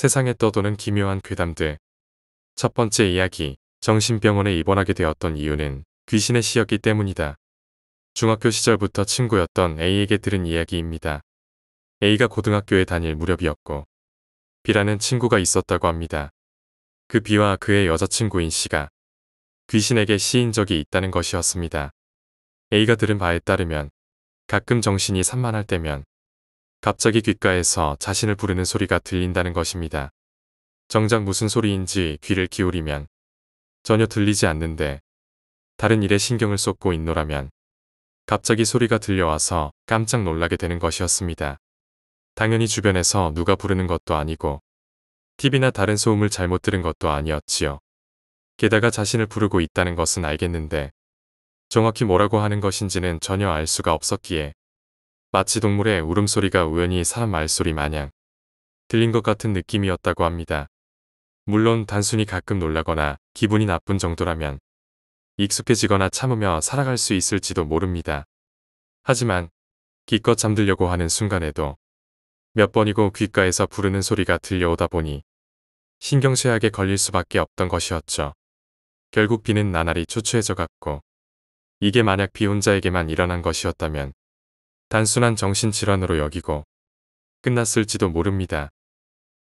세상에 떠도는 기묘한 괴담들. 첫 번째 이야기, 정신병원에 입원하게 되었던 이유는 귀신의 시였기 때문이다. 중학교 시절부터 친구였던 A에게 들은 이야기입니다. A가 고등학교에 다닐 무렵이었고 B라는 친구가 있었다고 합니다. 그 B와 그의 여자친구인 C가 귀신에게 시인 적이 있다는 것이었습니다. A가 들은 바에 따르면 가끔 정신이 산만할 때면 갑자기 귓가에서 자신을 부르는 소리가 들린다는 것입니다. 정작 무슨 소리인지 귀를 기울이면 전혀 들리지 않는데 다른 일에 신경을 쏟고 있노라면 갑자기 소리가 들려와서 깜짝 놀라게 되는 것이었습니다. 당연히 주변에서 누가 부르는 것도 아니고 TV나 다른 소음을 잘못 들은 것도 아니었지요. 게다가 자신을 부르고 있다는 것은 알겠는데 정확히 뭐라고 하는 것인지는 전혀 알 수가 없었기에 마치 동물의 울음소리가 우연히 사람 말소리 마냥 들린 것 같은 느낌이었다고 합니다. 물론 단순히 가끔 놀라거나 기분이 나쁜 정도라면 익숙해지거나 참으며 살아갈 수 있을지도 모릅니다. 하지만 기껏 잠들려고 하는 순간에도 몇 번이고 귓가에서 부르는 소리가 들려오다 보니 신경쇠약에 걸릴 수밖에 없던 것이었죠. 결국 B는 나날이 초췌해져 갔고 이게 만약 B 혼자에게만 일어난 것이었다면 단순한 정신질환으로 여기고 끝났을지도 모릅니다.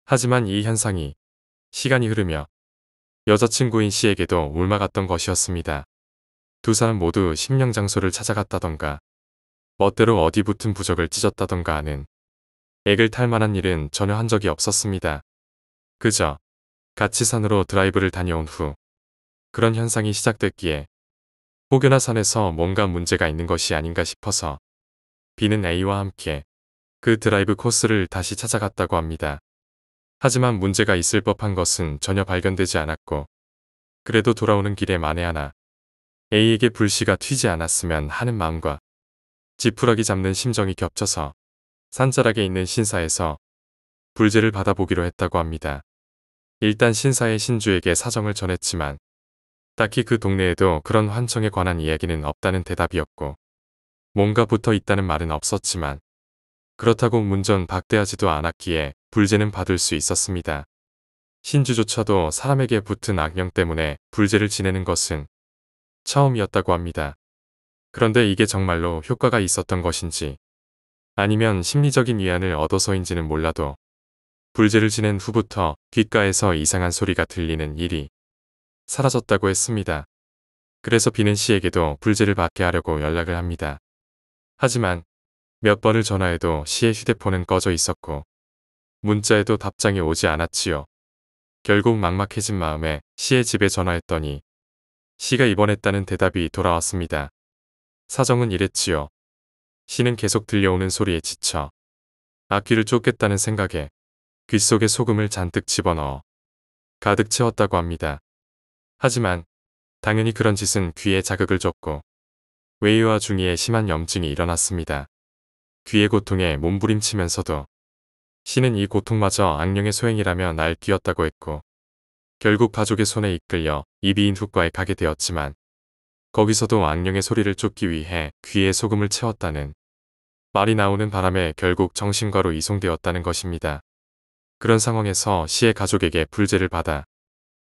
하지만 이 현상이 시간이 흐르며 여자친구인 C에게도 옮아갔던 것이었습니다. 두 사람 모두 심령 장소를 찾아갔다던가 멋대로 어디 붙은 부적을 찢었다던가 하는 액을 탈 만한 일은 전혀 한 적이 없었습니다. 그저 같이 산으로 드라이브를 다녀온 후 그런 현상이 시작됐기에 혹여나 산에서 뭔가 문제가 있는 것이 아닌가 싶어서 B는 A와 함께 그 드라이브 코스를 다시 찾아갔다고 합니다. 하지만 문제가 있을 법한 것은 전혀 발견되지 않았고 그래도 돌아오는 길에 만에 하나 A에게 불씨가 튀지 않았으면 하는 마음과 지푸라기 잡는 심정이 겹쳐서 산자락에 있는 신사에서 불제를 받아보기로 했다고 합니다. 일단 신사의 신주에게 사정을 전했지만 딱히 그 동네에도 그런 환청에 관한 이야기는 없다는 대답이었고 뭔가 붙어 있다는 말은 없었지만 그렇다고 문전 박대하지도 않았기에 불제는 받을 수 있었습니다. 신주조차도 사람에게 붙은 악령 때문에 불제를 지내는 것은 처음이었다고 합니다. 그런데 이게 정말로 효과가 있었던 것인지 아니면 심리적인 위안을 얻어서인지는 몰라도 불제를 지낸 후부터 귓가에서 이상한 소리가 들리는 일이 사라졌다고 했습니다. 그래서 B는 C에게도 불제를 받게 하려고 연락을 합니다. 하지만 몇 번을 전화해도 C의 휴대폰은 꺼져 있었고 문자에도 답장이 오지 않았지요. 결국 막막해진 마음에 C의 집에 전화했더니 C가 입원했다는 대답이 돌아왔습니다. 사정은 이랬지요. C는 계속 들려오는 소리에 지쳐 악귀를 쫓겠다는 생각에 귓속에 소금을 잔뜩 집어넣어 가득 채웠다고 합니다. 하지만 당연히 그런 짓은 귀에 자극을 줬고 외이와 중이에 심한 염증이 일어났습니다. 귀의 고통에 몸부림치면서도 C는 이 고통마저 악령의 소행이라며 날뛰었다고 했고 결국 가족의 손에 이끌려 이비인 후과에 가게 되었지만 거기서도 악령의 소리를 쫓기 위해 귀에 소금을 채웠다는 말이 나오는 바람에 결국 정신과로 이송되었다는 것입니다. 그런 상황에서 C의 가족에게 불제를 받아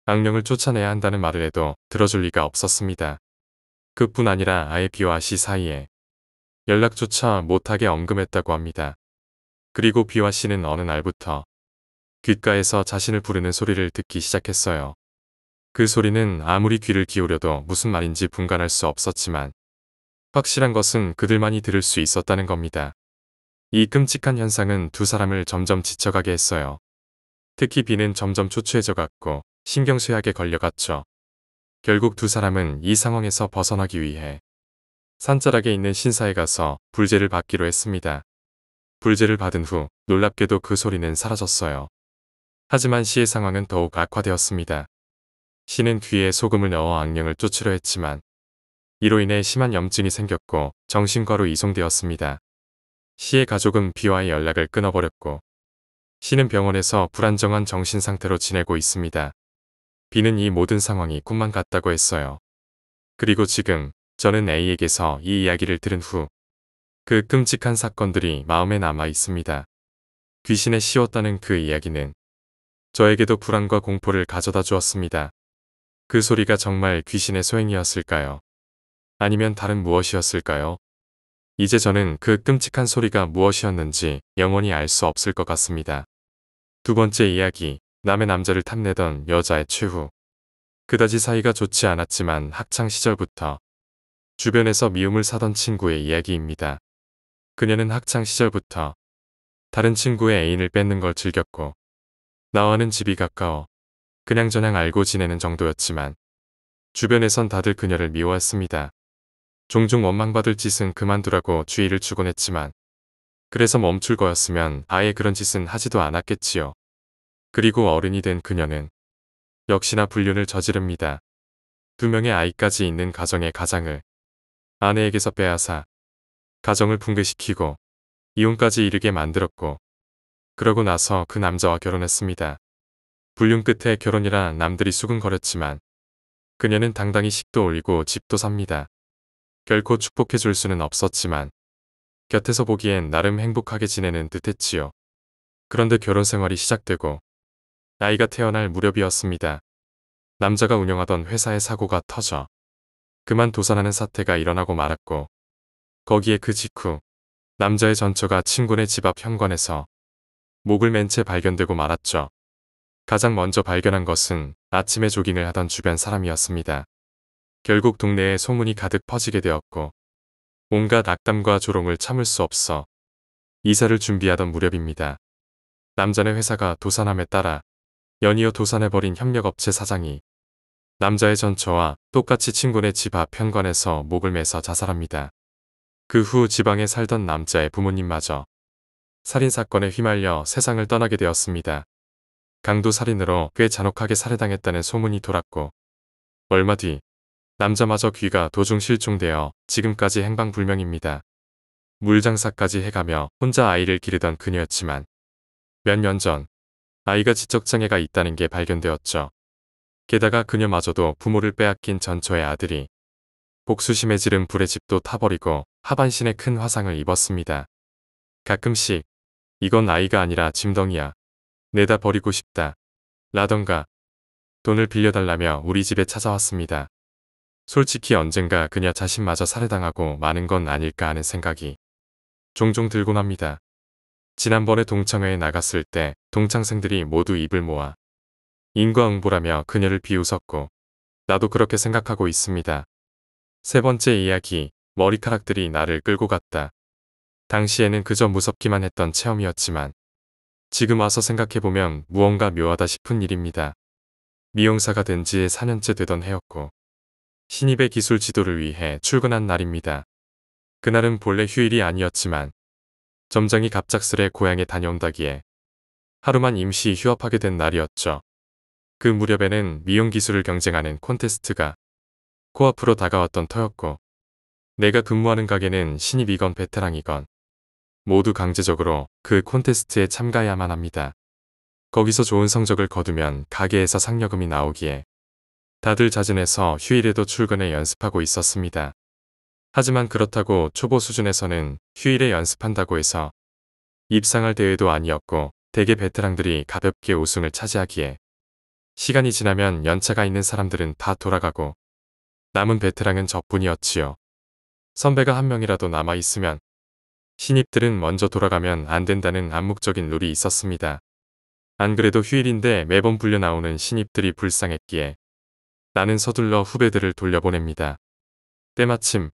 악령을 쫓아내야 한다는 말을 해도 들어줄 리가 없었습니다. 그뿐 아니라 아예 B와 C 사이에 연락조차 못하게 엄금했다고 합니다. 그리고 B와 C는 어느 날부터 귓가에서 자신을 부르는 소리를 듣기 시작했어요. 그 소리는 아무리 귀를 기울여도 무슨 말인지 분간할 수 없었지만 확실한 것은 그들만이 들을 수 있었다는 겁니다. 이 끔찍한 현상은 두 사람을 점점 지쳐가게 했어요. 특히 B는 점점 초췌해져 갔고 신경쇠약에 걸려갔죠. 결국 두 사람은 이 상황에서 벗어나기 위해 산자락에 있는 신사에 가서 불제를 받기로 했습니다. 불제를 받은 후 놀랍게도 그 소리는 사라졌어요. 하지만 C의 상황은 더욱 악화되었습니다. C는 귀에 소금을 넣어 악령을 쫓으려 했지만 이로 인해 심한 염증이 생겼고 정신과로 이송되었습니다. C의 가족은 B와의 연락을 끊어버렸고 C는 병원에서 불안정한 정신상태로 지내고 있습니다. B는 이 모든 상황이 꿈만 같다고 했어요. 그리고 지금 저는 A에게서 이 이야기를 들은 후 그 끔찍한 사건들이 마음에 남아 있습니다. 귀신에 씌웠다는 그 이야기는 저에게도 불안과 공포를 가져다 주었습니다. 그 소리가 정말 귀신의 소행이었을까요? 아니면 다른 무엇이었을까요? 이제 저는 그 끔찍한 소리가 무엇이었는지 영원히 알 수 없을 것 같습니다. 두 번째 이야기, 남의 남자를 탐내던 여자의 최후. 그다지 사이가 좋지 않았지만 학창시절부터 주변에서 미움을 사던 친구의 이야기입니다. 그녀는 학창시절부터 다른 친구의 애인을 뺏는 걸 즐겼고 나와는 집이 가까워 그냥저냥 알고 지내는 정도였지만 주변에선 다들 그녀를 미워했습니다. 종종 원망받을 짓은 그만두라고 주의를 주곤 했지만 그래서 멈출 거였으면 아예 그런 짓은 하지도 않았겠지요. 그리고 어른이 된 그녀는 역시나 불륜을 저지릅니다. 두 명의 아이까지 있는 가정의 가장을 아내에게서 빼앗아 가정을 붕괴시키고 이혼까지 이르게 만들었고 그러고 나서 그 남자와 결혼했습니다. 불륜 끝에 결혼이라 남들이 수근거렸지만 그녀는 당당히 식도 올리고 집도 삽니다. 결코 축복해줄 수는 없었지만 곁에서 보기엔 나름 행복하게 지내는 듯했지요. 그런데 결혼 생활이 시작되고 아이가 태어날 무렵이었습니다. 남자가 운영하던 회사의 사고가 터져 그만 도산하는 사태가 일어나고 말았고 거기에 그 직후 남자의 전처가 친구네 집 앞 현관에서 목을 맨 채 발견되고 말았죠. 가장 먼저 발견한 것은 아침에 조깅을 하던 주변 사람이었습니다. 결국 동네에 소문이 가득 퍼지게 되었고 온갖 악담과 조롱을 참을 수 없어 이사를 준비하던 무렵입니다. 남자네 회사가 도산함에 따라 연이어 도산해버린 협력업체 사장이 남자의 전처와 똑같이 친구네 집 앞 현관에서 목을 매서 자살합니다. 그 후 지방에 살던 남자의 부모님마저 살인사건에 휘말려 세상을 떠나게 되었습니다. 강도살인으로 꽤 잔혹하게 살해당했다는 소문이 돌았고 얼마 뒤 남자마저 귀가 도중 실종되어 지금까지 행방불명입니다. 물장사까지 해가며 혼자 아이를 기르던 그녀였지만 몇 년 전 아이가 지적장애가 있다는 게 발견되었죠. 게다가 그녀마저도 부모를 빼앗긴 전처의 아들이 복수심에 지른 불에 집도 타버리고 하반신에 큰 화상을 입었습니다. 가끔씩 이건 아이가 아니라 짐덩이야. 내다 버리고 싶다. 라던가 돈을 빌려달라며 우리 집에 찾아왔습니다. 솔직히 언젠가 그녀 자신마저 살해당하고 마는 건 아닐까 하는 생각이 종종 들곤 합니다. 지난번에 동창회에 나갔을 때 동창생들이 모두 입을 모아 인과응보라며 그녀를 비웃었고 나도 그렇게 생각하고 있습니다. 세 번째 이야기, 머리카락들이 나를 끌고 갔다. 당시에는 그저 무섭기만 했던 체험이었지만 지금 와서 생각해보면 무언가 묘하다 싶은 일입니다. 미용사가 된 지 4년째 되던 해였고 신입의 기술 지도를 위해 출근한 날입니다. 그날은 본래 휴일이 아니었지만 점장이 갑작스레 고향에 다녀온다기에 하루만 임시 휴업하게 된 날이었죠. 그 무렵에는 미용 기술을 경쟁하는 콘테스트가 코앞으로 다가왔던 터였고 내가 근무하는 가게는 신입이건 베테랑이건 모두 강제적으로 그 콘테스트에 참가해야만 합니다. 거기서 좋은 성적을 거두면 가게에서 상여금이 나오기에 다들 자진해서 휴일에도 출근해 연습하고 있었습니다. 하지만 그렇다고 초보 수준에서는 휴일에 연습한다고 해서 입상할 대회도 아니었고 대개 베테랑들이 가볍게 우승을 차지하기에 시간이 지나면 연차가 있는 사람들은 다 돌아가고 남은 베테랑은 저뿐이었지요. 선배가 한 명이라도 남아있으면 신입들은 먼저 돌아가면 안 된다는 암묵적인 룰이 있었습니다. 안 그래도 휴일인데 매번 불려 나오는 신입들이 불쌍했기에 나는 서둘러 후배들을 돌려보냅니다. 때마침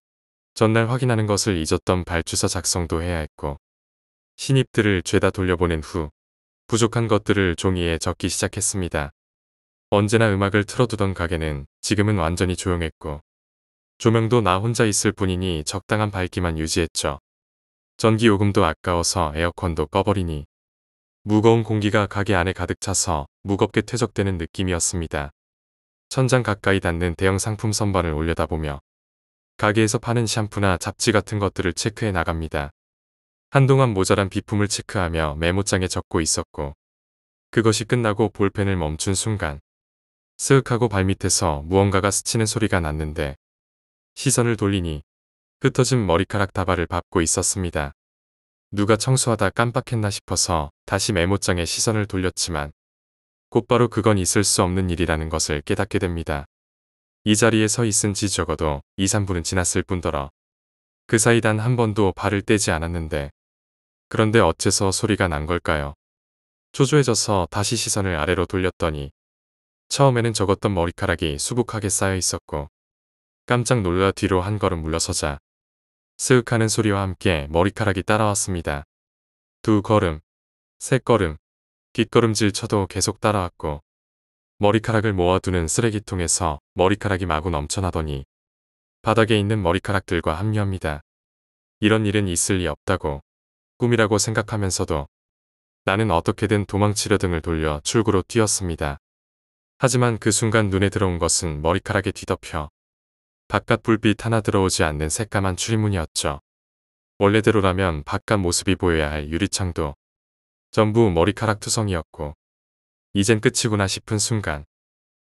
전날 확인하는 것을 잊었던 발주서 작성도 해야 했고 신입들을 죄다 돌려보낸 후 부족한 것들을 종이에 적기 시작했습니다. 언제나 음악을 틀어두던 가게는 지금은 완전히 조용했고 조명도 나 혼자 있을 뿐이니 적당한 밝기만 유지했죠. 전기요금도 아까워서 에어컨도 꺼버리니 무거운 공기가 가게 안에 가득 차서 무겁게 퇴적되는 느낌이었습니다. 천장 가까이 닿는 대형 상품 선반을 올려다보며 가게에서 파는 샴푸나 잡지 같은 것들을 체크해 나갑니다. 한동안 모자란 비품을 체크하며 메모장에 적고 있었고 그것이 끝나고 볼펜을 멈춘 순간 스윽 하고 발밑에서 무언가가 스치는 소리가 났는데 시선을 돌리니 흩어진 머리카락 다발을 밟고 있었습니다. 누가 청소하다 깜빡했나 싶어서 다시 메모장에 시선을 돌렸지만 곧바로 그건 있을 수 없는 일이라는 것을 깨닫게 됩니다. 이 자리에 서 있은 지 적어도 2, 3분은 지났을 뿐더러 그 사이 단 한 번도 발을 떼지 않았는데 그런데 어째서 소리가 난 걸까요? 초조해져서 다시 시선을 아래로 돌렸더니 처음에는 적었던 머리카락이 수북하게 쌓여 있었고 깜짝 놀라 뒤로 한 걸음 물러서자 스윽 하는 소리와 함께 머리카락이 따라왔습니다. 두 걸음, 세 걸음, 뒷걸음질 쳐도 계속 따라왔고 머리카락을 모아두는 쓰레기통에서 머리카락이 마구 넘쳐나더니 바닥에 있는 머리카락들과 합류합니다. 이런 일은 있을 리 없다고 꿈이라고 생각하면서도 나는 어떻게든 도망치려 등을 돌려 출구로 뛰었습니다. 하지만 그 순간 눈에 들어온 것은 머리카락에 뒤덮여 바깥 불빛 하나 들어오지 않는 새까만 출입문이었죠. 원래대로라면 바깥 모습이 보여야 할 유리창도 전부 머리카락 투성이었고 이젠 끝이구나 싶은 순간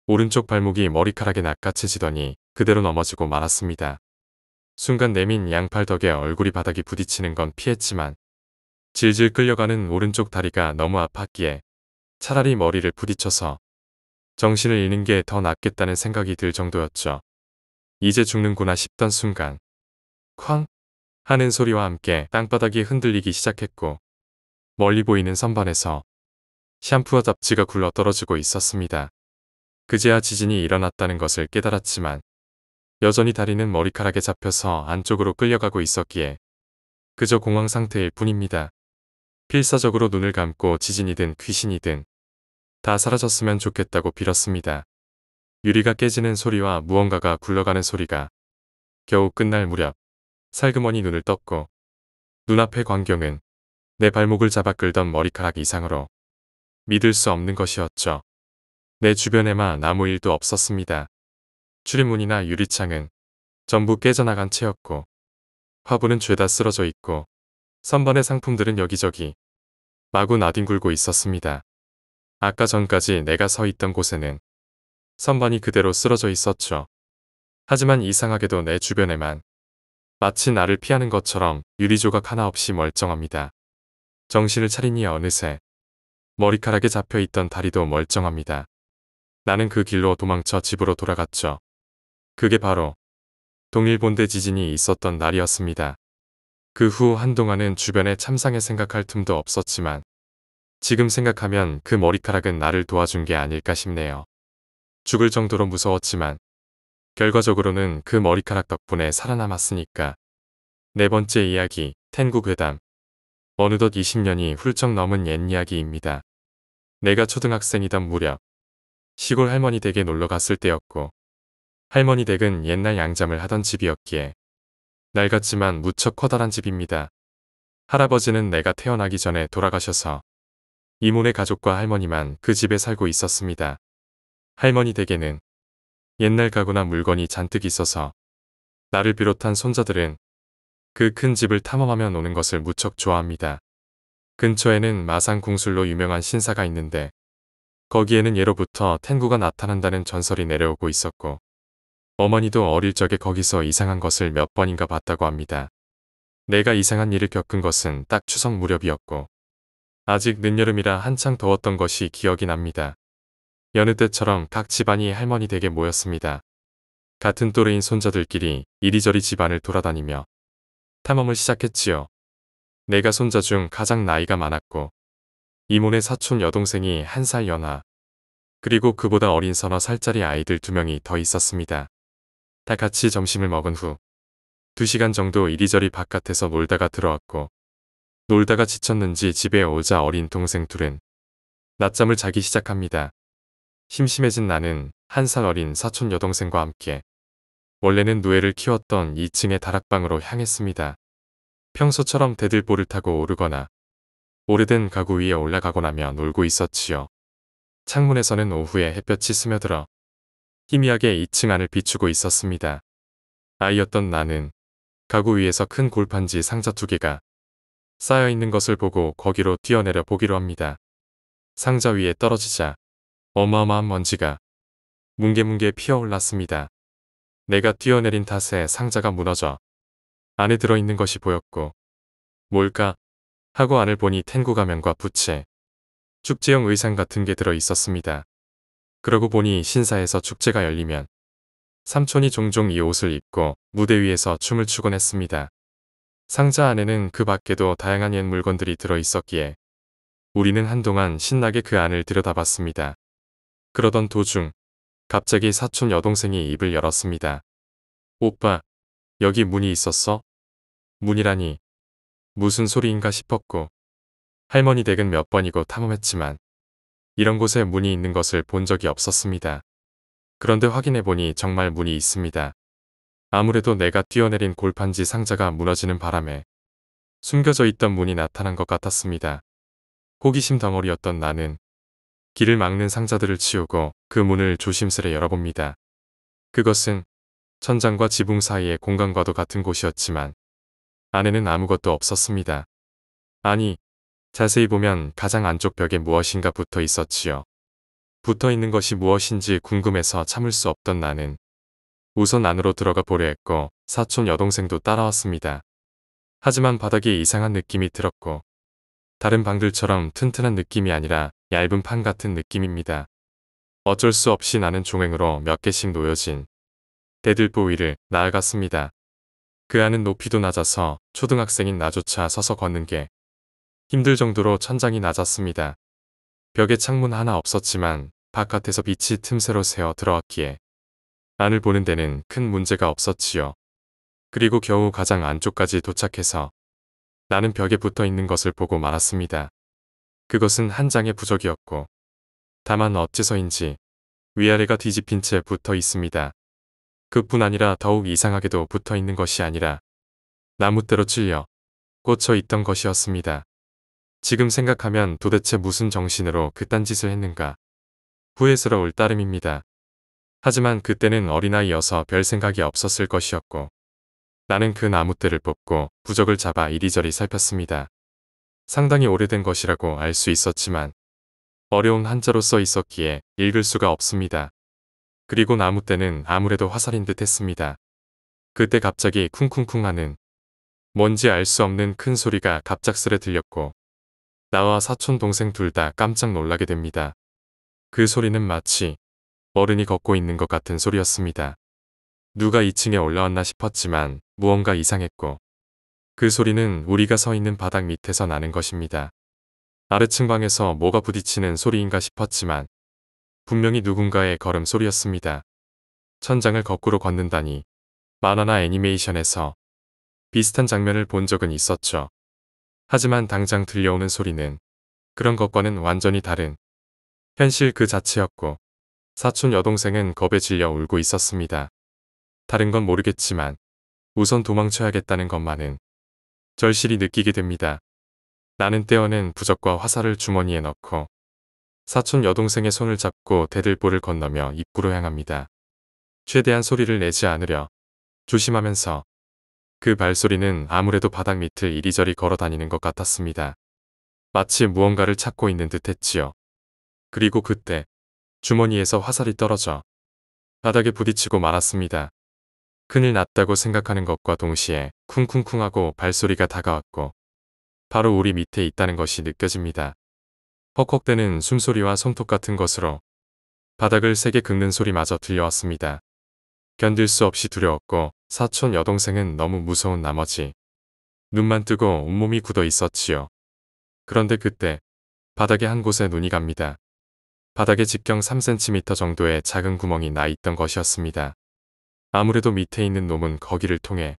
오른쪽 발목이 머리카락에 낚아채지더니 그대로 넘어지고 말았습니다. 순간 내민 양팔 덕에 얼굴이 바닥에 부딪히는 건 피했지만 질질 끌려가는 오른쪽 다리가 너무 아팠기에 차라리 머리를 부딪혀서 정신을 잃는 게 더 낫겠다는 생각이 들 정도였죠. 이제 죽는구나 싶던 순간 쾅 하는 소리와 함께 땅바닥이 흔들리기 시작했고 멀리 보이는 선반에서 샴푸와 잡지가 굴러 떨어지고 있었습니다. 그제야 지진이 일어났다는 것을 깨달았지만 여전히 다리는 머리카락에 잡혀서 안쪽으로 끌려가고 있었기에 그저 공황 상태일 뿐입니다. 필사적으로 눈을 감고 지진이든 귀신이든 다 사라졌으면 좋겠다고 빌었습니다. 유리가 깨지는 소리와 무언가가 굴러가는 소리가 겨우 끝날 무렵 살그머니 눈을 떴고 눈앞의 광경은 내 발목을 잡아 끌던 머리카락 이상으로 믿을 수 없는 것이었죠. 내 주변에만 아무 일도 없었습니다. 출입문이나 유리창은 전부 깨져나간 채였고 화분은 죄다 쓰러져 있고 선반의 상품들은 여기저기 마구 나뒹굴고 있었습니다. 아까 전까지 내가 서 있던 곳에는 선반이 그대로 쓰러져 있었죠. 하지만 이상하게도 내 주변에만 마치 나를 피하는 것처럼 유리조각 하나 없이 멀쩡합니다. 정신을 차리니 어느새 머리카락에 잡혀있던 다리도 멀쩡합니다. 나는 그 길로 도망쳐 집으로 돌아갔죠. 그게 바로 동일본대 지진이 있었던 날이었습니다. 그 후 한동안은 주변에 참상해 생각할 틈도 없었지만 지금 생각하면 그 머리카락은 나를 도와준 게 아닐까 싶네요. 죽을 정도로 무서웠지만 결과적으로는 그 머리카락 덕분에 살아남았으니까. 네 번째 이야기, 텐구 괴담. 어느덧 20년이 훌쩍 넘은 옛 이야기입니다. 내가 초등학생이던 무렵 시골 할머니 댁에 놀러 갔을 때였고 할머니 댁은 옛날 양잠을 하던 집이었기에 낡았지만 무척 커다란 집입니다. 할아버지는 내가 태어나기 전에 돌아가셔서 이모네 가족과 할머니만 그 집에 살고 있었습니다. 할머니 댁에는 옛날 가구나 물건이 잔뜩 있어서 나를 비롯한 손자들은 그 큰 집을 탐험하며 노는 것을 무척 좋아합니다. 근처에는 마산궁술로 유명한 신사가 있는데 거기에는 예로부터 텐구가 나타난다는 전설이 내려오고 있었고 어머니도 어릴 적에 거기서 이상한 것을 몇 번인가 봤다고 합니다. 내가 이상한 일을 겪은 것은 딱 추석 무렵이었고 아직 늦여름이라 한창 더웠던 것이 기억이 납니다. 여느 때처럼 각 집안이 할머니 댁에 모였습니다. 같은 또래인 손자들끼리 이리저리 집안을 돌아다니며 탐험을 시작했지요. 내가 손자 중 가장 나이가 많았고 이모네 사촌 여동생이 1살 연하 그리고 그보다 어린 서너 살짜리 아이들 2명이 더 있었습니다. 다 같이 점심을 먹은 후 2시간 정도 이리저리 바깥에서 놀다가 들어왔고 놀다가 지쳤는지 집에 오자 어린 동생 2은 낮잠을 자기 시작합니다. 심심해진 나는 1살 어린 사촌 여동생과 함께 원래는 노예를 키웠던 2층의 다락방으로 향했습니다. 평소처럼 대들보를 타고 오르거나 오래된 가구 위에 올라가고 나며 놀고 있었지요. 창문에서는 오후에 햇볕이 스며들어 희미하게 2층 안을 비추고 있었습니다. 아이였던 나는 가구 위에서 큰 골판지 상자 2개가 쌓여있는 것을 보고 거기로 뛰어내려 보기로 합니다. 상자 위에 떨어지자 어마어마한 먼지가 뭉게뭉게 피어올랐습니다. 내가 뛰어내린 탓에 상자가 무너져 안에 들어있는 것이 보였고 뭘까 하고 안을 보니 텐구 가면과 부채, 축제용 의상 같은 게 들어 있었습니다. 그러고 보니 신사에서 축제가 열리면 삼촌이 종종 이 옷을 입고 무대 위에서 춤을 추곤 했습니다. 상자 안에는 그 밖에도 다양한 옛 물건들이 들어 있었기에 우리는 한동안 신나게 그 안을 들여다봤습니다. 그러던 도중 갑자기 사촌 여동생이 입을 열었습니다. 오빠, 여기 문이 있었어? 문이라니, 무슨 소리인가 싶었고 할머니 댁은 몇 번이고 탐험했지만 이런 곳에 문이 있는 것을 본 적이 없었습니다. 그런데 확인해보니 정말 문이 있습니다. 아무래도 내가 뛰어내린 골판지 상자가 무너지는 바람에 숨겨져 있던 문이 나타난 것 같았습니다. 호기심 덩어리였던 나는 길을 막는 상자들을 치우고 그 문을 조심스레 열어봅니다. 그것은 천장과 지붕 사이의 공간과도 같은 곳이었지만 안에는 아무것도 없었습니다. 아니, 자세히 보면 가장 안쪽 벽에 무엇인가 붙어 있었지요. 붙어 있는 것이 무엇인지 궁금해서 참을 수 없던 나는 우선 안으로 들어가 보려 했고 사촌 여동생도 따라왔습니다. 하지만 바닥에 이상한 느낌이 들었고 다른 방들처럼 튼튼한 느낌이 아니라 얇은 판 같은 느낌입니다. 어쩔 수 없이 나는 종횡으로 몇 개씩 놓여진 대들보 위를 나아갔습니다. 그 안은 높이도 낮아서 초등학생인 나조차 서서 걷는 게 힘들 정도로 천장이 낮았습니다. 벽에 창문 하나 없었지만 바깥에서 빛이 틈새로 새어 들어왔기에 안을 보는 데는 큰 문제가 없었지요. 그리고 겨우 가장 안쪽까지 도착해서 나는 벽에 붙어 있는 것을 보고 말았습니다. 그것은 한 장의 부적이었고 다만 어째서인지 위아래가 뒤집힌 채 붙어 있습니다. 그뿐 아니라 더욱 이상하게도 붙어 있는 것이 아니라 나뭇대로 찔려 꽂혀 있던 것이었습니다. 지금 생각하면 도대체 무슨 정신으로 그딴 짓을 했는가 후회스러울 따름입니다. 하지만 그때는 어린아이여서 별 생각이 없었을 것이었고 나는 그 나뭇대를 뽑고 부적을 잡아 이리저리 살폈습니다. 상당히 오래된 것이라고 알 수 있었지만 어려운 한자로 써 있었기에 읽을 수가 없습니다. 그리고 나뭇대는 아무래도 화살인 듯 했습니다. 그때 갑자기 쿵쿵쿵 하는 뭔지 알 수 없는 큰 소리가 갑작스레 들렸고 나와 사촌 동생 둘 다 깜짝 놀라게 됩니다. 그 소리는 마치 어른이 걷고 있는 것 같은 소리였습니다. 누가 2층에 올라왔나 싶었지만 무언가 이상했고 그 소리는 우리가 서 있는 바닥 밑에서 나는 것입니다. 아래층 방에서 뭐가 부딪히는 소리인가 싶었지만 분명히 누군가의 걸음 소리였습니다. 천장을 거꾸로 걷는다니 만화나 애니메이션에서 비슷한 장면을 본 적은 있었죠. 하지만 당장 들려오는 소리는 그런 것과는 완전히 다른 현실 그 자체였고 사촌 여동생은 겁에 질려 울고 있었습니다. 다른 건 모르겠지만 우선 도망쳐야겠다는 것만은 절실히 느끼게 됩니다. 나는 떼어낸 부적과 화살을 주머니에 넣고 사촌 여동생의 손을 잡고 대들보를 건너며 입구로 향합니다. 최대한 소리를 내지 않으려 조심하면서 그 발소리는 아무래도 바닥 밑을 이리저리 걸어 다니는 것 같았습니다. 마치 무언가를 찾고 있는 듯 했지요. 그리고 그때 주머니에서 화살이 떨어져 바닥에 부딪히고 말았습니다. 큰일 났다고 생각하는 것과 동시에 쿵쿵쿵 하고 발소리가 다가왔고 바로 우리 밑에 있다는 것이 느껴집니다. 헉헉대는 숨소리와 손톱 같은 것으로 바닥을 세게 긁는 소리마저 들려왔습니다. 견딜 수 없이 두려웠고 사촌 여동생은 너무 무서운 나머지 눈만 뜨고 온몸이 굳어 있었지요. 그런데 그때 바닥에 한 곳에 눈이 갑니다. 바닥에 직경 3cm 정도의 작은 구멍이 나 있던 것이었습니다. 아무래도 밑에 있는 놈은 거기를 통해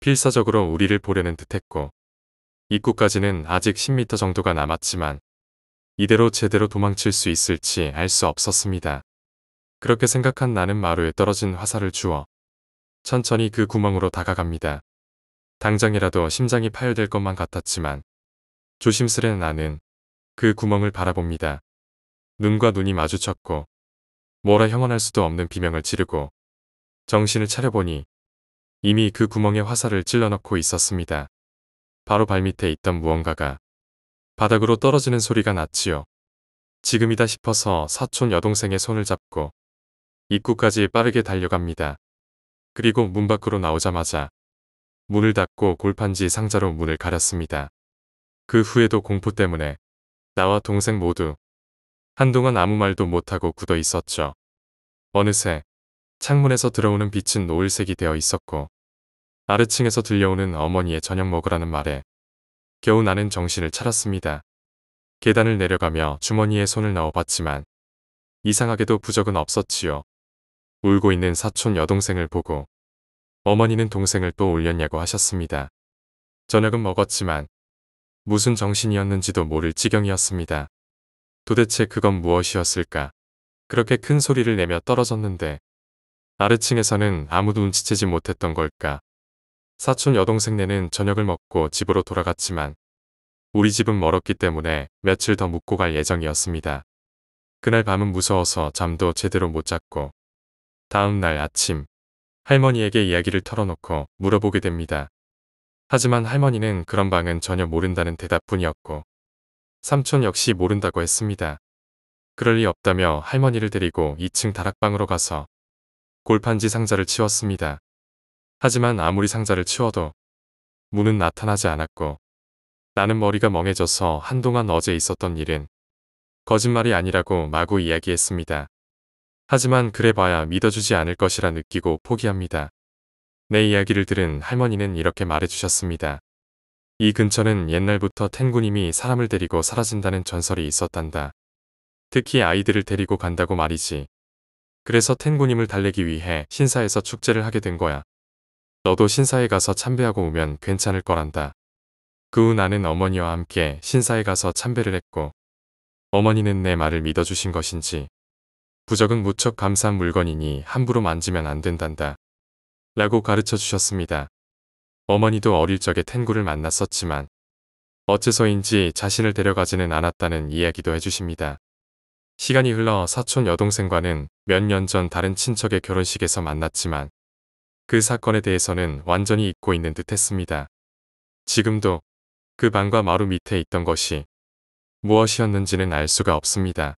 필사적으로 우리를 보려는 듯했고 입구까지는 아직 10m 정도가 남았지만 이대로 제대로 도망칠 수 있을지 알 수 없었습니다. 그렇게 생각한 나는 마루에 떨어진 화살을 주워 천천히 그 구멍으로 다가갑니다. 당장이라도 심장이 파열될 것만 같았지만 조심스레 나는 그 구멍을 바라봅니다. 눈과 눈이 마주쳤고 뭐라 형언할 수도 없는 비명을 지르고 정신을 차려보니 이미 그 구멍에 화살을 찔러넣고 있었습니다. 바로 발밑에 있던 무언가가 바닥으로 떨어지는 소리가 났지요. 지금이다 싶어서 사촌 여동생의 손을 잡고 입구까지 빠르게 달려갑니다. 그리고 문 밖으로 나오자마자 문을 닫고 골판지 상자로 문을 가렸습니다. 그 후에도 공포 때문에 나와 동생 모두 한동안 아무 말도 못하고 굳어 있었죠. 어느새 창문에서 들어오는 빛은 노을색이 되어 있었고 아래층에서 들려오는 어머니의 저녁 먹으라는 말에 겨우 나는 정신을 차렸습니다. 계단을 내려가며 주머니에 손을 넣어봤지만 이상하게도 부적은 없었지요. 울고 있는 사촌 여동생을 보고 어머니는 동생을 또 울렸냐고 하셨습니다. 저녁은 먹었지만 무슨 정신이었는지도 모를 지경이었습니다. 도대체 그건 무엇이었을까? 그렇게 큰 소리를 내며 떨어졌는데 아래층에서는 아무도 눈치채지 못했던 걸까? 사촌 여동생네는 저녁을 먹고 집으로 돌아갔지만 우리 집은 멀었기 때문에 며칠 더 묵고 갈 예정이었습니다. 그날 밤은 무서워서 잠도 제대로 못 잤고 다음 날 아침 할머니에게 이야기를 털어놓고 물어보게 됩니다. 하지만 할머니는 그런 방은 전혀 모른다는 대답뿐이었고 삼촌 역시 모른다고 했습니다. 그럴 리 없다며 할머니를 데리고 2층 다락방으로 가서 골판지 상자를 치웠습니다. 하지만 아무리 상자를 치워도 문은 나타나지 않았고 나는 머리가 멍해져서 한동안 어제 있었던 일은 거짓말이 아니라고 마구 이야기했습니다. 하지만 그래봐야 믿어주지 않을 것이라 느끼고 포기합니다. 내 이야기를 들은 할머니는 이렇게 말해주셨습니다. 이 근처는 옛날부터 텐구님이 사람을 데리고 사라진다는 전설이 있었단다. 특히 아이들을 데리고 간다고 말이지. 그래서 텐구님을 달래기 위해 신사에서 축제를 하게 된 거야. 너도 신사에 가서 참배하고 오면 괜찮을 거란다. 그 후 나는 어머니와 함께 신사에 가서 참배를 했고 어머니는 내 말을 믿어주신 것인지 부적은 무척 감사한 물건이니 함부로 만지면 안 된단다. 라고 가르쳐 주셨습니다. 어머니도 어릴 적에 텐구를 만났었지만 어째서인지 자신을 데려가지는 않았다는 이야기도 해주십니다. 시간이 흘러 사촌 여동생과는 몇 년 전 다른 친척의 결혼식에서 만났지만 그 사건에 대해서는 완전히 잊고 있는 듯 했습니다. 지금도 그 방과 마루 밑에 있던 것이 무엇이었는지는 알 수가 없습니다.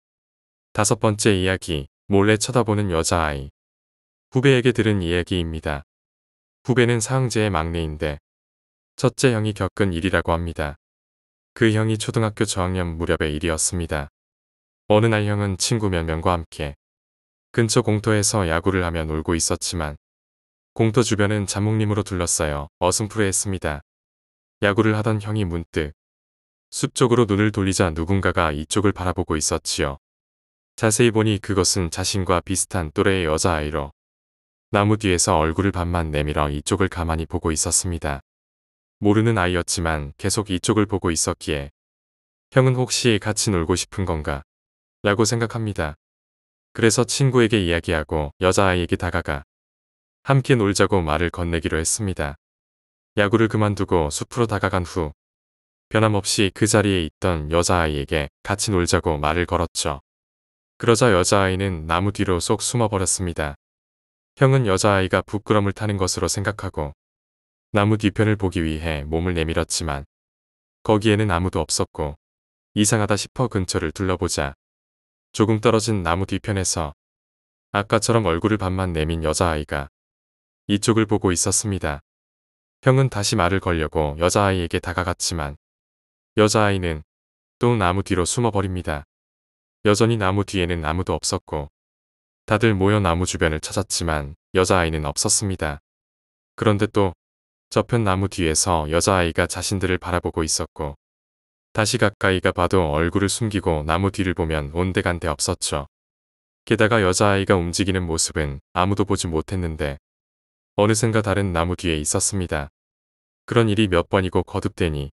5번째 이야기, 몰래 쳐다보는 여자아이. 후배에게 들은 이야기입니다. 후배는 사형제의 막내인데 첫째 형이 겪은 일이라고 합니다. 그 형이 초등학교 저학년 무렵의 일이었습니다. 어느 날 형은 친구 몇 명과 함께 근처 공터에서 야구를 하며 놀고 있었지만 공터 주변은 잡목림으로 둘러싸여 어슴푸레했습니다. 야구를 하던 형이 문득 숲 쪽으로 눈을 돌리자 누군가가 이쪽을 바라보고 있었지요. 자세히 보니 그것은 자신과 비슷한 또래의 여자아이로 나무 뒤에서 얼굴을 반만 내밀어 이쪽을 가만히 보고 있었습니다. 모르는 아이였지만 계속 이쪽을 보고 있었기에 형은 혹시 같이 놀고 싶은 건가? 라고 생각합니다. 그래서 친구에게 이야기하고 여자아이에게 다가가 함께 놀자고 말을 건네기로 했습니다. 야구를 그만두고 숲으로 다가간 후 변함없이 그 자리에 있던 여자아이에게 같이 놀자고 말을 걸었죠. 그러자 여자아이는 나무 뒤로 쏙 숨어버렸습니다. 형은 여자아이가 부끄럼을 타는 것으로 생각하고 나무 뒤편을 보기 위해 몸을 내밀었지만 거기에는 아무도 없었고 이상하다 싶어 근처를 둘러보자 조금 떨어진 나무 뒤편에서 아까처럼 얼굴을 반만 내민 여자아이가 이쪽을 보고 있었습니다. 형은 다시 말을 걸려고 여자아이에게 다가갔지만 여자아이는 또 나무 뒤로 숨어버립니다. 여전히 나무 뒤에는 아무도 없었고 다들 모여 나무 주변을 찾았지만 여자아이는 없었습니다. 그런데 또 저편 나무 뒤에서 여자아이가 자신들을 바라보고 있었고 다시 가까이가 봐도 얼굴을 숨기고 나무 뒤를 보면 온데간데 없었죠. 게다가 여자아이가 움직이는 모습은 아무도 보지 못했는데 어느샌가 다른 나무 뒤에 있었습니다. 그런 일이 몇 번이고 거듭되니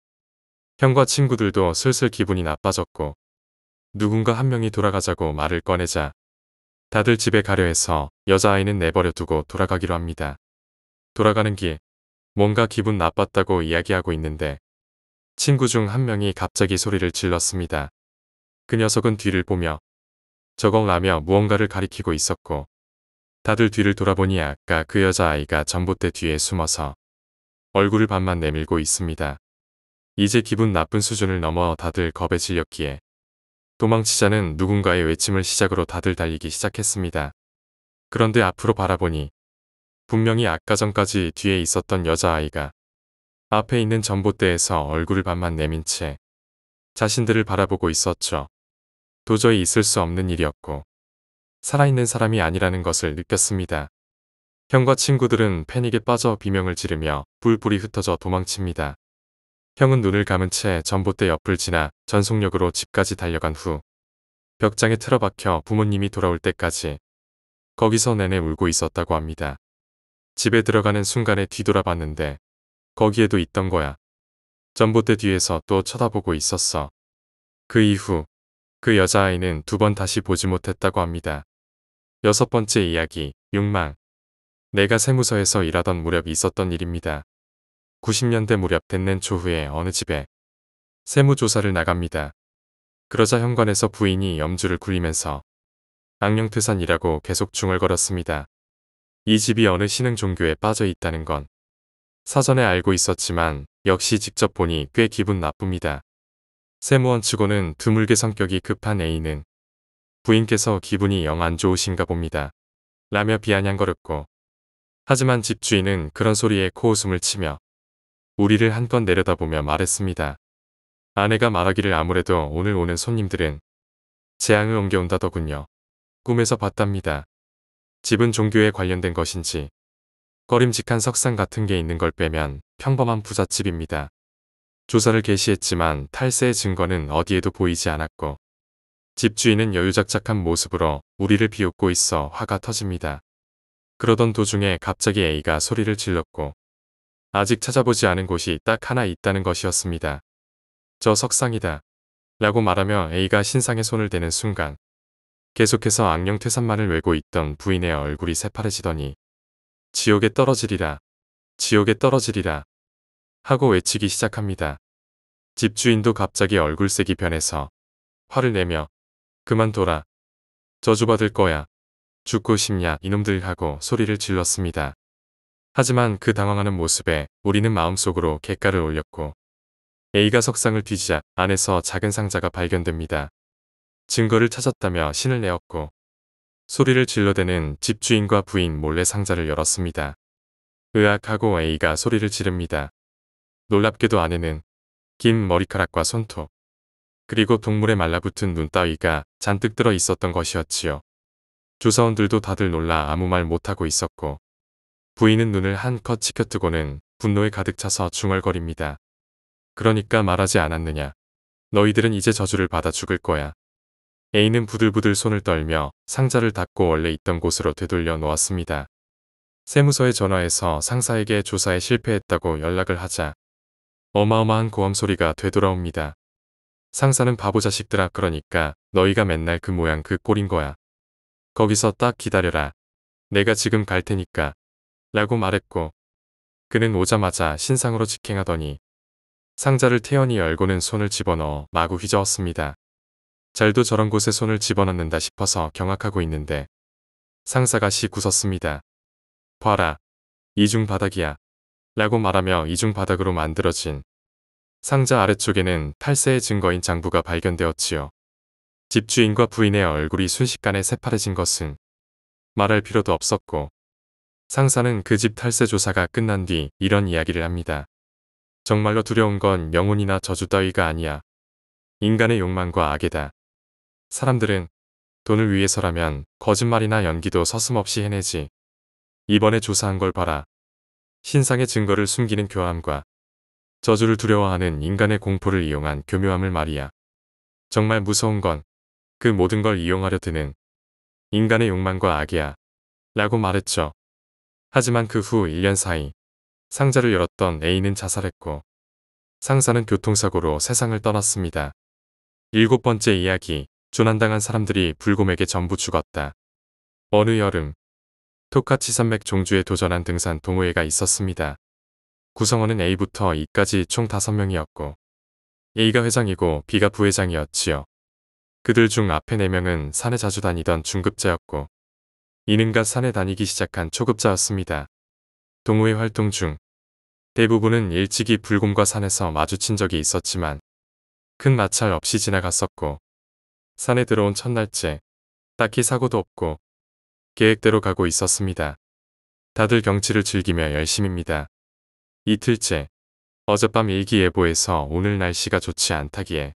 형과 친구들도 슬슬 기분이 나빠졌고 누군가 한 명이 돌아가자고 말을 꺼내자 다들 집에 가려 해서 여자아이는 내버려 두고 돌아가기로 합니다. 돌아가는 길 뭔가 기분 나빴다고 이야기하고 있는데 친구 중 한 명이 갑자기 소리를 질렀습니다. 그 녀석은 뒤를 보며 저거라며 무언가를 가리키고 있었고 다들 뒤를 돌아보니 아까 그 여자아이가 전봇대 뒤에 숨어서 얼굴을 반만 내밀고 있습니다. 이제 기분 나쁜 수준을 넘어 다들 겁에 질렸기에 도망치자는 누군가의 외침을 시작으로 다들 달리기 시작했습니다. 그런데 앞으로 바라보니 분명히 아까 전까지 뒤에 있었던 여자아이가 앞에 있는 전봇대에서 얼굴을 반만 내민 채 자신들을 바라보고 있었죠. 도저히 있을 수 없는 일이었고 살아있는 사람이 아니라는 것을 느꼈습니다. 형과 친구들은 패닉에 빠져 비명을 지르며 뿔뿔이 흩어져 도망칩니다. 형은 눈을 감은 채 전봇대 옆을 지나 전속력으로 집까지 달려간 후 벽장에 틀어박혀 부모님이 돌아올 때까지 거기서 내내 울고 있었다고 합니다. 집에 들어가는 순간에 뒤돌아봤는데 거기에도 있던 거야. 전봇대 뒤에서 또 쳐다보고 있었어. 그 이후 그 여자아이는 2번 다시 보지 못했다고 합니다. 6번째 이야기, 욕망. 내가 세무서에서 일하던 무렵 있었던 일입니다. 90년대 무렵 덴넨 조후의 어느 집에 세무조사를 나갑니다. 그러자 현관에서 부인이 염주를 굴리면서 악령퇴산이라고 계속 중얼거렸습니다. 이 집이 어느 신흥 종교에 빠져 있다는 건 사전에 알고 있었지만 역시 직접 보니 꽤 기분 나쁩니다. 세무원 치고는 드물게 성격이 급한 A는 부인께서 기분이 영 안 좋으신가 봅니다 라며 비아냥거렸고, 하지만 집주인은 그런 소리에 코웃음을 치며 우리를 한껏 내려다보며 말했습니다. 아내가 말하기를 아무래도 오늘 오는 손님들은 재앙을 옮겨온다더군요. 꿈에서 봤답니다. 집은 종교에 관련된 것인지 꺼림직한 석상 같은 게 있는 걸 빼면 평범한 부잣집입니다. 조사를 개시했지만 탈세의 증거는 어디에도 보이지 않았고 집주인은 여유작작한 모습으로 우리를 비웃고 있어 화가 터집니다. 그러던 도중에 갑자기 A가 소리를 질렀고 아직 찾아보지 않은 곳이 딱 하나 있다는 것이었습니다. 저 석상이다 라고 말하며 A가 신상에 손을 대는 순간 계속해서 악령 퇴산만을 외고 있던 부인의 얼굴이 새파래지더니 지옥에 떨어지리라, 지옥에 떨어지리라 하고 외치기 시작합니다. 집주인도 갑자기 얼굴색이 변해서 화를 내며 그만둬라, 저주받을 거야, 죽고 싶냐 이놈들 하고 소리를 질렀습니다. 하지만 그 당황하는 모습에 우리는 마음속으로 객가를 올렸고 A가 석상을 뒤지자 안에서 작은 상자가 발견됩니다. 증거를 찾았다며 신을 내었고 소리를 질러대는 집주인과 부인 몰래 상자를 열었습니다. 으악 하고 A가 소리를 지릅니다. 놀랍게도 아내는 긴 머리카락과 손톱 그리고 동물에 말라붙은 눈 따위가 잔뜩 들어 있었던 것이었지요. 조사원들도 다들 놀라 아무 말 못하고 있었고 부인은 눈을 한껏 치켜뜨고는 분노에 가득 차서 중얼거립니다. 그러니까 말하지 않았느냐. 너희들은 이제 저주를 받아 죽을 거야. A는 부들부들 손을 떨며 상자를 닫고 원래 있던 곳으로 되돌려 놓았습니다. 세무서에 전화해서 상사에게 조사에 실패했다고 연락을 하자 어마어마한 고함 소리가 되돌아옵니다. 상사는 바보 자식들아, 그러니까 너희가 맨날 그 모양 그 꼴인 거야. 거기서 딱 기다려라. 내가 지금 갈 테니까. 라고 말했고 그는 오자마자 신상으로 직행하더니 상자를 태연히 열고는 손을 집어넣어 마구 휘저었습니다. 잘도 저런 곳에 손을 집어넣는다 싶어서 경악하고 있는데 상사가 시구섰습니다. 봐라, 이중바닥이야 라고 말하며 이중바닥으로 만들어진 상자 아래쪽에는 탈세의 증거인 장부가 발견되었지요. 집주인과 부인의 얼굴이 순식간에 새파래진 것은 말할 필요도 없었고 상사는 그 집 탈세 조사가 끝난 뒤 이런 이야기를 합니다. 정말로 두려운 건 영혼이나 저주 따위가 아니야. 인간의 욕망과 악이다. 사람들은 돈을 위해서라면 거짓말이나 연기도 서슴없이 해내지. 이번에 조사한 걸 봐라. 신상의 증거를 숨기는 교함과 저주를 두려워하는 인간의 공포를 이용한 교묘함을 말이야. 정말 무서운 건 그 모든 걸 이용하려 드는 인간의 욕망과 악이야. 라고 말했죠. 하지만 그 후 1년 사이 상자를 열었던 A는 자살했고 상사는 교통사고로 세상을 떠났습니다. 7번째 이야기, 조난당한 사람들이 불곰에게 전부 죽었다. 어느 여름 토카치 산맥 종주에 도전한 등산 동호회가 있었습니다. 구성원은 A부터 E까지 총 5명이었고 A가 회장이고 B가 부회장이었지요. 그들 중 앞에 4명은 산에 자주 다니던 중급자였고 E는 갓 산에 다니기 시작한 초급자였습니다. 동호회 활동 중 대부분은 일찍이 불곰과 산에서 마주친 적이 있었지만 큰 마찰 없이 지나갔었고 산에 들어온 첫날째 딱히 사고도 없고 계획대로 가고 있었습니다. 다들 경치를 즐기며 열심입니다. 이틀째 어젯밤 일기예보에서 오늘 날씨가 좋지 않다기에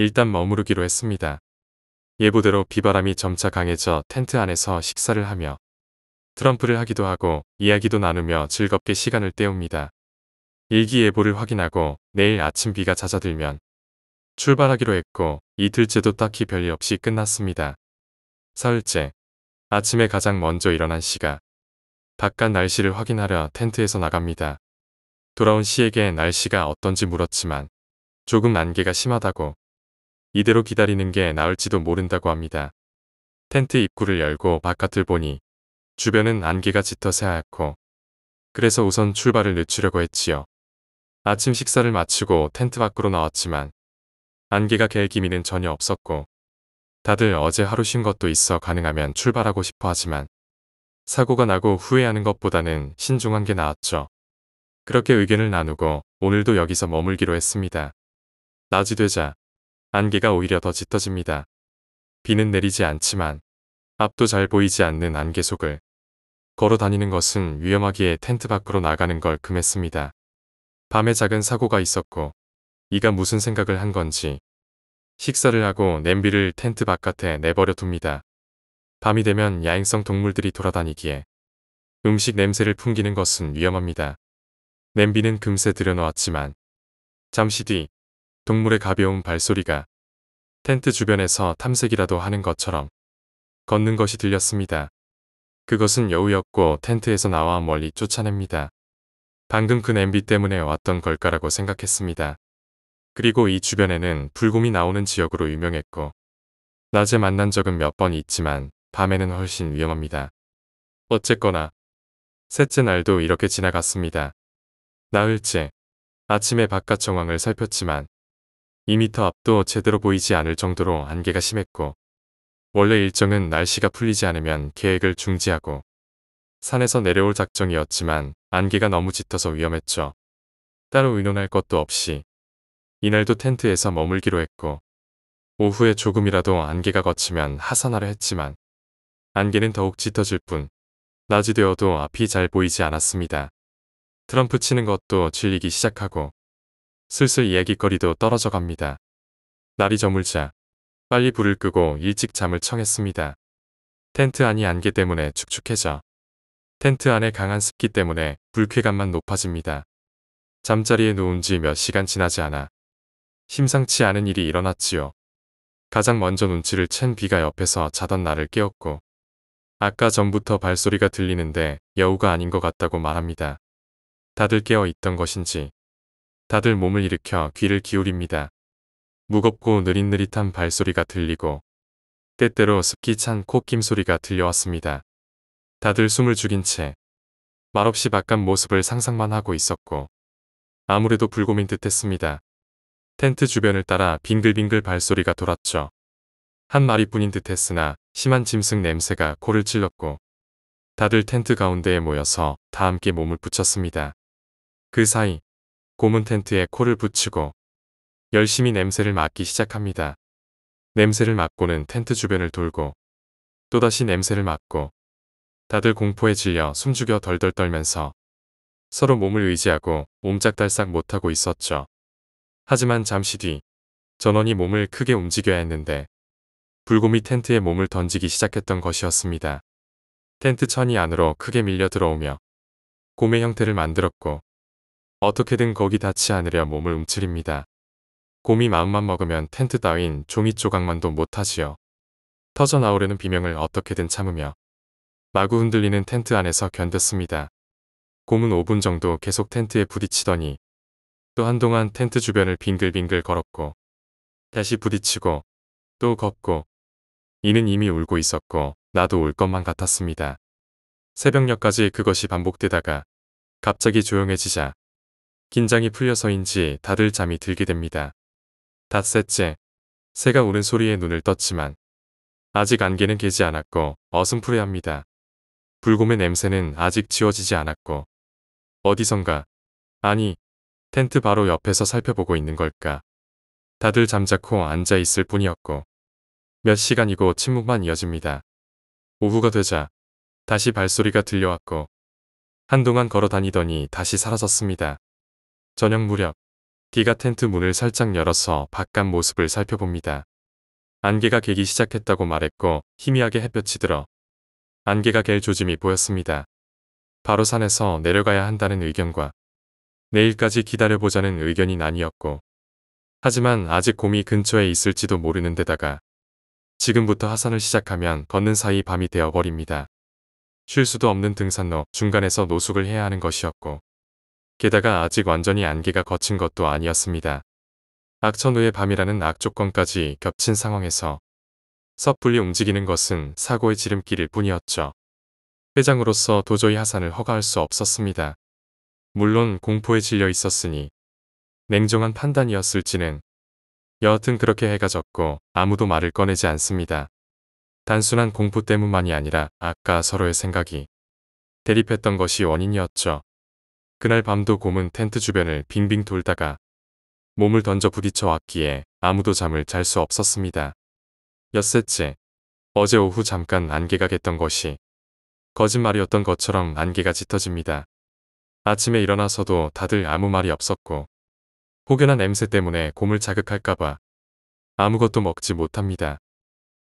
일단 머무르기로 했습니다. 예보대로 비바람이 점차 강해져 텐트 안에서 식사를 하며 트럼프를 하기도 하고 이야기도 나누며 즐겁게 시간을 때웁니다. 일기예보를 확인하고 내일 아침 비가 잦아들면 출발하기로 했고 이틀째도 딱히 별일 없이 끝났습니다. 사흘째, 아침에 가장 먼저 일어난 씨가 바깥 날씨를 확인하려 텐트에서 나갑니다. 돌아온 씨에게 날씨가 어떤지 물었지만 조금 안개가 심하다고 이대로 기다리는 게 나을지도 모른다고 합니다. 텐트 입구를 열고 바깥을 보니 주변은 안개가 짙어 새하얗고 그래서 우선 출발을 늦추려고 했지요. 아침 식사를 마치고 텐트 밖으로 나왔지만 안개가 갤 기미는 전혀 없었고 다들 어제 하루 쉰 것도 있어 가능하면 출발하고 싶어 하지만 사고가 나고 후회하는 것보다는 신중한 게 나았죠. 그렇게 의견을 나누고 오늘도 여기서 머물기로 했습니다. 낮이 되자 안개가 오히려 더 짙어집니다. 비는 내리지 않지만 앞도 잘 보이지 않는 안개 속을 걸어 다니는 것은 위험하기에 텐트 밖으로 나가는 걸 금했습니다. 밤에 작은 사고가 있었고 이가 무슨 생각을 한 건지 식사를 하고 냄비를 텐트 바깥에 내버려 둡니다. 밤이 되면 야행성 동물들이 돌아다니기에 음식 냄새를 풍기는 것은 위험합니다. 냄비는 금세 들여놓았지만 잠시 뒤 동물의 가벼운 발소리가 텐트 주변에서 탐색이라도 하는 것처럼 걷는 것이 들렸습니다. 그것은 여우였고 텐트에서 나와 멀리 쫓아냅니다. 방금 그 냄비 때문에 왔던 걸까라고 생각했습니다. 그리고 이 주변에는 불곰이 나오는 지역으로 유명했고 낮에 만난 적은 몇 번 있지만 밤에는 훨씬 위험합니다. 어쨌거나 셋째 날도 이렇게 지나갔습니다. 나흘째, 아침에 바깥 정황을 살폈지만 2m 앞도 제대로 보이지 않을 정도로 안개가 심했고 원래 일정은 날씨가 풀리지 않으면 계획을 중지하고 산에서 내려올 작정이었지만 안개가 너무 짙어서 위험했죠. 따로 의논할 것도 없이 이날도 텐트에서 머물기로 했고 오후에 조금이라도 안개가 걷히면 하산하려 했지만 안개는 더욱 짙어질 뿐 낮이 되어도 앞이 잘 보이지 않았습니다. 트럼프 치는 것도 질리기 시작하고 슬슬 이야기거리도 떨어져 갑니다. 날이 저물자 빨리 불을 끄고 일찍 잠을 청했습니다. 텐트 안이 안개 때문에 축축해져 텐트 안의 강한 습기 때문에 불쾌감만 높아집니다. 잠자리에 누운 지 몇 시간 지나지 않아 심상치 않은 일이 일어났지요. 가장 먼저 눈치를 챈 비가 옆에서 자던 나를 깨웠고 아까 전부터 발소리가 들리는데 여우가 아닌 것 같다고 말합니다. 다들 깨어 있던 것인지 다들 몸을 일으켜 귀를 기울입니다. 무겁고 느릿느릿한 발소리가 들리고 때때로 습기 찬 콧김 소리가 들려왔습니다. 다들 숨을 죽인 채 말없이 바깥 모습을 상상만 하고 있었고 아무래도 불곰인 듯했습니다. 텐트 주변을 따라 빙글빙글 발소리가 돌았죠. 한 마리뿐인 듯했으나 심한 짐승 냄새가 코를 찔렀고 다들 텐트 가운데에 모여서 다 함께 몸을 붙였습니다. 그 사이 곰은 텐트에 코를 붙이고 열심히 냄새를 맡기 시작합니다. 냄새를 맡고는 텐트 주변을 돌고 또다시 냄새를 맡고 다들 공포에 질려 숨죽여 덜덜 떨면서 서로 몸을 의지하고 옴짝달싹 못하고 있었죠. 하지만 잠시 뒤 전원이 몸을 크게 움직여야 했는데 불곰이 텐트에 몸을 던지기 시작했던 것이었습니다. 텐트 천이 안으로 크게 밀려 들어오며 곰의 형태를 만들었고 어떻게든 거기 닿지 않으려 몸을 움츠립니다. 곰이 마음만 먹으면 텐트 따윈 종이 조각만도 못하지요. 터져나오려는 비명을 어떻게든 참으며 마구 흔들리는 텐트 안에서 견뎠습니다. 곰은 5분 정도 계속 텐트에 부딪히더니 또 한동안 텐트 주변을 빙글빙글 걸었고 다시 부딪히고 또 걷고 이는 이미 울고 있었고 나도 울 것만 같았습니다. 새벽녘까지 그것이 반복되다가 갑자기 조용해지자 긴장이 풀려서인지 다들 잠이 들게 됩니다. 닷새째 새가 우는 소리에 눈을 떴지만 아직 안개는 개지 않았고 어슴푸레합니다. 불곰의 냄새는 아직 지워지지 않았고 어디선가 아니 텐트 바로 옆에서 살펴보고 있는 걸까? 다들 잠자코 앉아있을 뿐이었고 몇 시간이고 침묵만 이어집니다. 오후가 되자 다시 발소리가 들려왔고 한동안 걸어 다니더니 다시 사라졌습니다. 저녁 무렵 디가 텐트 문을 살짝 열어서 바깥 모습을 살펴봅니다. 안개가 개기 시작했다고 말했고 희미하게 햇볕이 들어 안개가 갤 조짐이 보였습니다. 바로 산에서 내려가야 한다는 의견과 내일까지 기다려보자는 의견이 나뉘었고, 하지만 아직 곰이 근처에 있을지도 모르는 데다가 지금부터 하산을 시작하면 걷는 사이 밤이 되어버립니다. 쉴 수도 없는 등산로 중간에서 노숙을 해야 하는 것이었고, 게다가 아직 완전히 안개가 걷힌 것도 아니었습니다. 악천후의 밤이라는 악조건까지 겹친 상황에서 섣불리 움직이는 것은 사고의 지름길일 뿐이었죠. 회장으로서 도저히 하산을 허가할 수 없었습니다. 물론 공포에 질려 있었으니 냉정한 판단이었을지는, 여하튼 그렇게 해가 졌고 아무도 말을 꺼내지 않습니다. 단순한 공포 때문만이 아니라 아까 서로의 생각이 대립했던 것이 원인이었죠. 그날 밤도 곰은 텐트 주변을 빙빙 돌다가 몸을 던져 부딪혀 왔기에 아무도 잠을 잘 수 없었습니다. 엿새째 어제 오후 잠깐 안개가 갰던 것이 거짓말이었던 것처럼 안개가 짙어집니다. 아침에 일어나서도 다들 아무 말이 없었고, 혹연한 냄새 때문에 곰을 자극할까봐 아무것도 먹지 못합니다.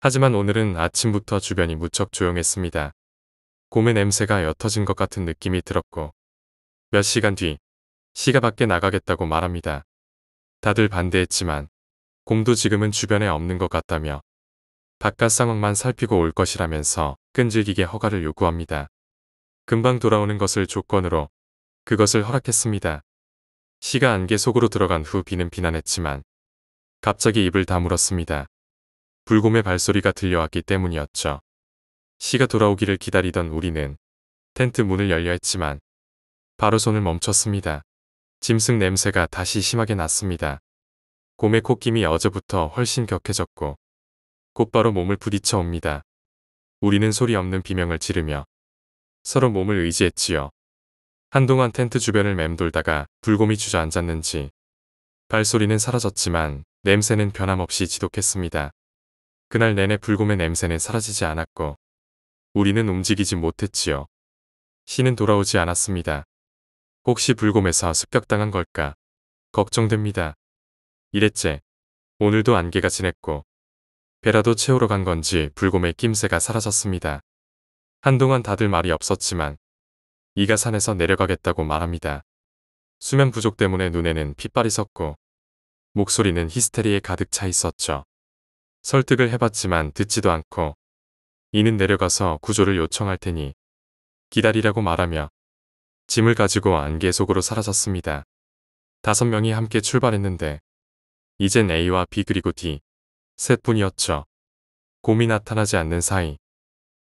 하지만 오늘은 아침부터 주변이 무척 조용했습니다. 곰의 냄새가 옅어진 것 같은 느낌이 들었고, 몇 시간 뒤 시가 밖에 나가겠다고 말합니다. 다들 반대했지만 곰도 지금은 주변에 없는 것 같다며 바깥 상황만 살피고 올 것이라면서 끈질기게 허가를 요구합니다. 금방 돌아오는 것을 조건으로 그것을 허락했습니다. 시가 안개 속으로 들어간 후 비는 비난했지만 갑자기 입을 다물었습니다. 불곰의 발소리가 들려왔기 때문이었죠. 시가 돌아오기를 기다리던 우리는 텐트 문을 열려 했지만 바로 손을 멈췄습니다. 짐승 냄새가 다시 심하게 났습니다. 곰의 콧김이 어제부터 훨씬 격해졌고 곧바로 몸을 부딪혀 옵니다. 우리는 소리 없는 비명을 지르며 서로 몸을 의지했지요. 한동안 텐트 주변을 맴돌다가 불곰이 주저앉았는지 발소리는 사라졌지만 냄새는 변함없이 지독했습니다. 그날 내내 불곰의 냄새는 사라지지 않았고 우리는 움직이지 못했지요. 시는 돌아오지 않았습니다. 혹시 불곰에서 습격당한 걸까 걱정됩니다. 이랬지 오늘도 안개가 지냈고 배라도 채우러 간 건지 불곰의 낌새가 사라졌습니다. 한동안 다들 말이 없었지만 이가 산에서 내려가겠다고 말합니다. 수면 부족 때문에 눈에는 핏발이 섰고 목소리는 히스테리에 가득 차 있었죠. 설득을 해봤지만 듣지도 않고 이는 내려가서 구조를 요청할 테니 기다리라고 말하며 짐을 가지고 안개 속으로 사라졌습니다. 5명이 함께 출발했는데 이젠 A와 B 그리고 D 셋 뿐이었죠. 곰이 나타나지 않는 사이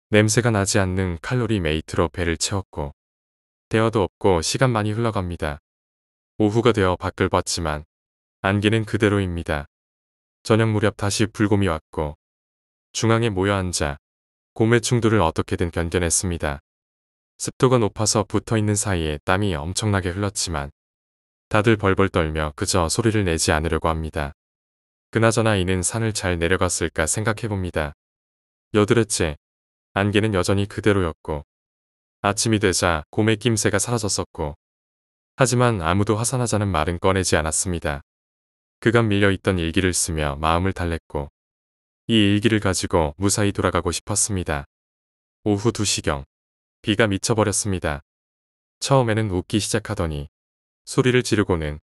냄새가 나지 않는 칼로리 메이트로 배를 채웠고 대화도 없고 시간 많이 흘러갑니다. 오후가 되어 밖을 봤지만 안개는 그대로입니다. 저녁 무렵 다시 불곰이 왔고 중앙에 모여 앉아 곰의 충돌을 어떻게든 견뎌냈습니다. 습도가 높아서 붙어있는 사이에 땀이 엄청나게 흘렀지만 다들 벌벌 떨며 그저 소리를 내지 않으려고 합니다. 그나저나 이는 산을 잘 내려갔을까 생각해봅니다. 여드레째 안개는 여전히 그대로였고 아침이 되자 곰의 낌새가 사라졌었고, 하지만 아무도 하산하자는 말은 꺼내지 않았습니다. 그간 밀려있던 일기를 쓰며 마음을 달랬고 이 일기를 가지고 무사히 돌아가고 싶었습니다. 오후 2시경 비가 미쳐버렸습니다. 처음에는 웃기 시작하더니 소리를 지르고는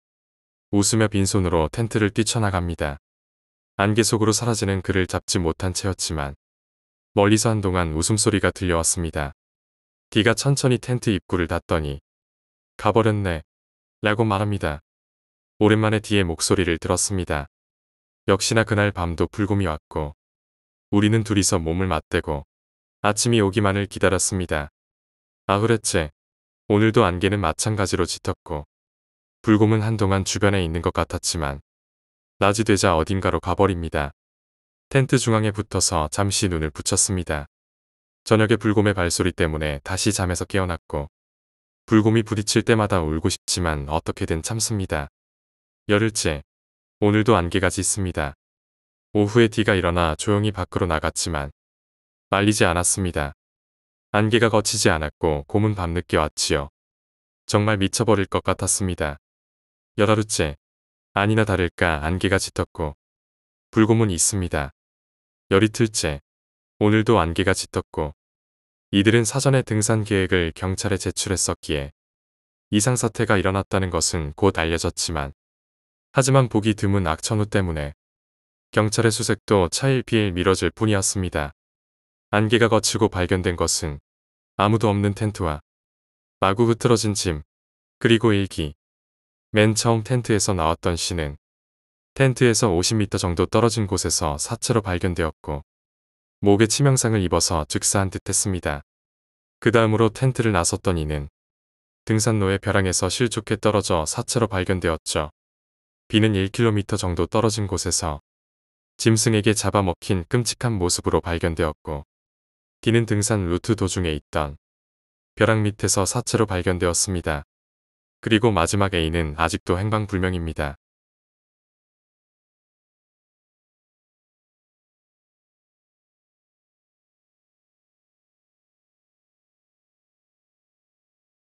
웃으며 빈손으로 텐트를 뛰쳐나갑니다. 안개 속으로 사라지는 그를 잡지 못한 채였지만 멀리서 한동안 웃음소리가 들려왔습니다. D가 천천히 텐트 입구를 닫더니 가버렸네 라고 말합니다. 오랜만에 D의 목소리를 들었습니다. 역시나 그날 밤도 불곰이 왔고 우리는 둘이서 몸을 맞대고 아침이 오기만을 기다렸습니다. 아흐렛째 오늘도 안개는 마찬가지로 짙었고 불곰은 한동안 주변에 있는 것 같았지만 낮이 되자 어딘가로 가버립니다. 텐트 중앙에 붙어서 잠시 눈을 붙였습니다. 저녁에 불곰의 발소리 때문에 다시 잠에서 깨어났고 불곰이 부딪힐 때마다 울고 싶지만 어떻게든 참습니다. 열흘째 오늘도 안개가 짙습니다. 오후에 D가 일어나 조용히 밖으로 나갔지만 말리지 않았습니다. 안개가 걷히지 않았고 곰은 밤늦게 왔지요. 정말 미쳐버릴 것 같았습니다. 열하루째 아니나 다를까 안개가 짙었고 불고문 있습니다. 열이틀째 오늘도 안개가 짙었고 이들은 사전에 등산 계획을 경찰에 제출했었기에 이상사태가 일어났다는 것은 곧 알려졌지만 하지만 보기 드문 악천후 때문에 경찰의 수색도 차일피일 미뤄질 뿐이었습니다. 안개가 걷히고 발견된 것은 아무도 없는 텐트와 마구 흐트러진 짐 그리고 일기. 맨 처음 텐트에서 나왔던 씨는 텐트에서 50m 정도 떨어진 곳에서 사체로 발견되었고 목에 치명상을 입어서 즉사한 듯 했습니다. 그 다음으로 텐트를 나섰던 이는 등산로의 벼랑에서 실족해 떨어져 사체로 발견되었죠. 비는 1km 정도 떨어진 곳에서 짐승에게 잡아먹힌 끔찍한 모습으로 발견되었고 D는 등산 루트 도중에 있던 벼랑 밑에서 사체로 발견되었습니다. 그리고 마지막 A는 아직도 행방불명입니다.